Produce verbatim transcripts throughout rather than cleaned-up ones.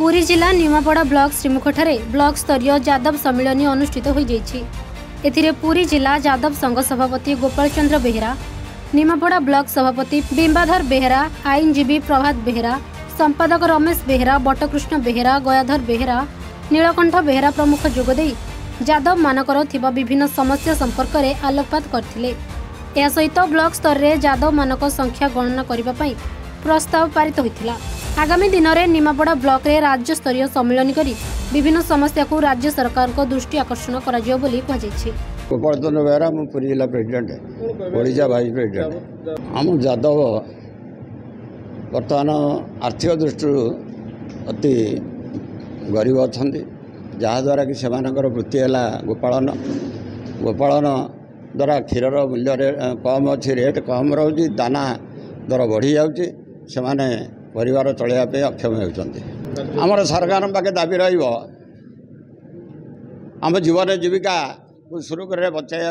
पूरी जिला Nimapada block श्रीमुखठारे block स्तरीय जादव सम्मिलन अनुष्ठित हो जाइछि। एथिरे पूरी जिला जादव संघ सभापति गोपालचंद्र बेहरा, निमापड़ा ब्लॉक सभापति बिंबाधर बेहरा, आईनजीवी प्रभात बेहरा, संपादक रमेश बेहरा, बटकृष्ण बेहरा, गोयाधर बेहरा, नीलकंठ बेहरा प्रमुख जोगदे जादव मानकर थिबा विभिन्न समस्या संपर्क में आलोकपात करथिले। या सहित ब्लॉक स्तर रे जादव मानक संख्या गणना करिबा पई प्रस्ताव पारित होइथिला। आगामी दिन में निमापड़ा ब्लॉक रे राज्य स्तरीय सम्मेलन करी विभिन्न समस्या को राज्य सरकार को दृष्टि आकर्षण करा जियो बोली कहा जायछि। गोपालचंद्र बेहरा मु पुरी जिला प्रेसिडेंट है, ओडिसा वाइस प्रेसिडेंट। हम जादव वर्तमान आर्थिक दृष्टि अति गरीब अछंती, जहाद्वारा कि सेमानकर वृत्ति है गोपालन। गोपालन द्वारा क्षीरर मूल्य कम अच्छी, रेट कम रही, दाना दर बढ़ी जाऊँगी, से पर चलने अक्षम होती। आमर सरकार पाखे दाबी रम जीवन जीविका को सुरुक बचाई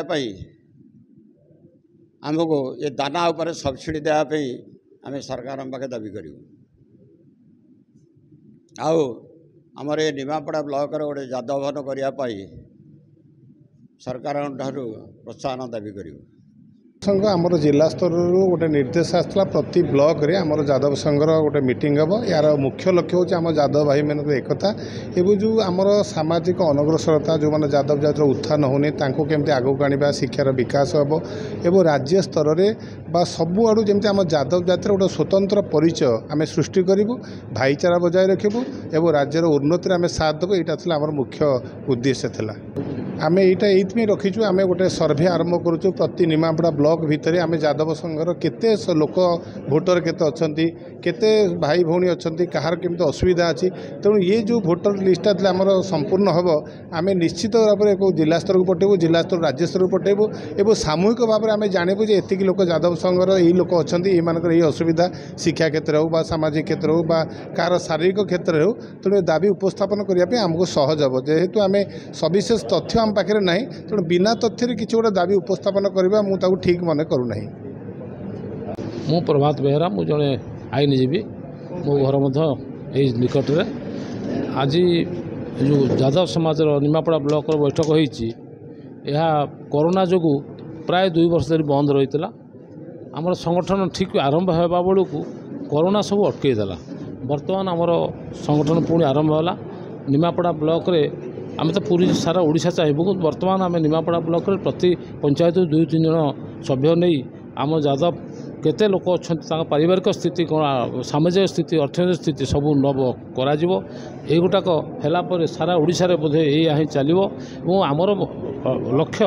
आमको ये दाना उपर सब्सिडी देवाई आम सरकार पाखे दाबी करूँ। आ आमर ये निमापड़ा ब्लॉक गोटे जादव भवन करने सरकार प्रोत्साहन दाबी करूँ। आमर जिला स्तर गोटे निर्देश आसला प्रति ब्लॉक रे आमर जादव संघर गोटे मीटिंग हम। यार मुख्य लक्ष्य हूँ आम जादव भाई मान एकता एवं जो आमर सामाजिक अनग्रसरता जो मैंने जादव जातर उत्थान होनी केमती आगक आने, शिक्षार विकास हे एवं राज्य स्तर में सबुआड़ जमी आम जादव जातर गोटे स्वतंत्र परिचय आम सृष्टि करूँ, भाईचारा बजाय रखू एवं राज्यर उन्नति आम साथ देव। यहाँ आम मुख्य उद्देश्य था। आम यहीटा ये रखीचु, आम गोटे सर्भे आरंभ करूँ प्रति निमापड़ा ब्लॉक भितर आम जादव संघर केते लोक भोटर केते अच्छी, केते भाई भौणी अच्छी, कहार केमती असुविधा अच्छी, तेणु ये जो भोटर लिस्टा था आमर संपूर्ण हे। आम निश्चित भाव में जिला स्तर को पठेबू, जिला स्तर राज्य स्तर को पठेबू एवं सामूहिक भाव में आम जानबू जे एतिक लोक जादव संघर यही लोक अच्छा, ये ये असुविधा शिक्षा क्षेत्र हो, सामाजिक क्षेत्र हो, कार शारीरिक क्षेत्र हो। तेणु दाबी उपस्थापन करने आमको सहज हे, जेहेतु आम सविशेष तथ्य आम पाखे ना, तेणु बिना तथ्य किसी गोटे दाबी उपस्थापन करवा मुझे ठीक मन करूना। मु प्रभात बेहरा, मु जड़े आईनजीवी, मो घर मध्य निकट में आज जो जादव समाज निमापड़ा ब्लॉक बैठक हो, कोरोना जो प्राय दुई वर्ष धरी बंद रही है। आमर संगठन ठीक आरंभ होगा बेलू कोरोना सब अटकईदेला। बर्तमान आमर संगठन पुणी आरंभ है निमापड़ा ब्लॉक रे। आम तो पूरी सारा ओडिशा चाहबू, बर्तमान आम निमापड़ा ब्लॉक रे प्रति पंचायत दुई तीन जन सभ्य नहीं आम जादव केते लोक अच्छा, पारिवारिक स्थिति सामाजिक स्थिति अर्थनैतिक स्थिति सब नव करा जीवो। ए गुटाक हेला परे सारा ओडिशा रे बोधे एया ही चलिवो। एवं आमर लक्ष्य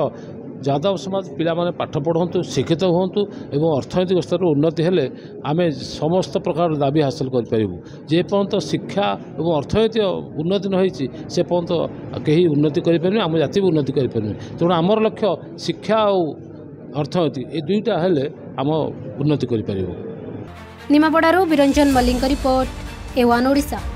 जादव समाज पिला माने पाठ पढ़ंतु, शिक्षित होंतु एवं अर्थनैतिक स्तर रे उन्नति हेले आमे समस्त प्रकार दाबी हासिल कर परिबु। जे पर्यंत शिक्षा एवं अर्थनैतिक उन्नति न होईची से पर्यंत केही उन्नति करि परबे, आम जाति भी उन्नति करि परबे। तेणु आमर लक्ष्य शिक्षा और अर्थनैतिक ए दुईटा हेले आम उन्नति करि परिबु। निमापड़ारो बिरंजन मलिंकर रिपोर्ट ए वन ओडिशा।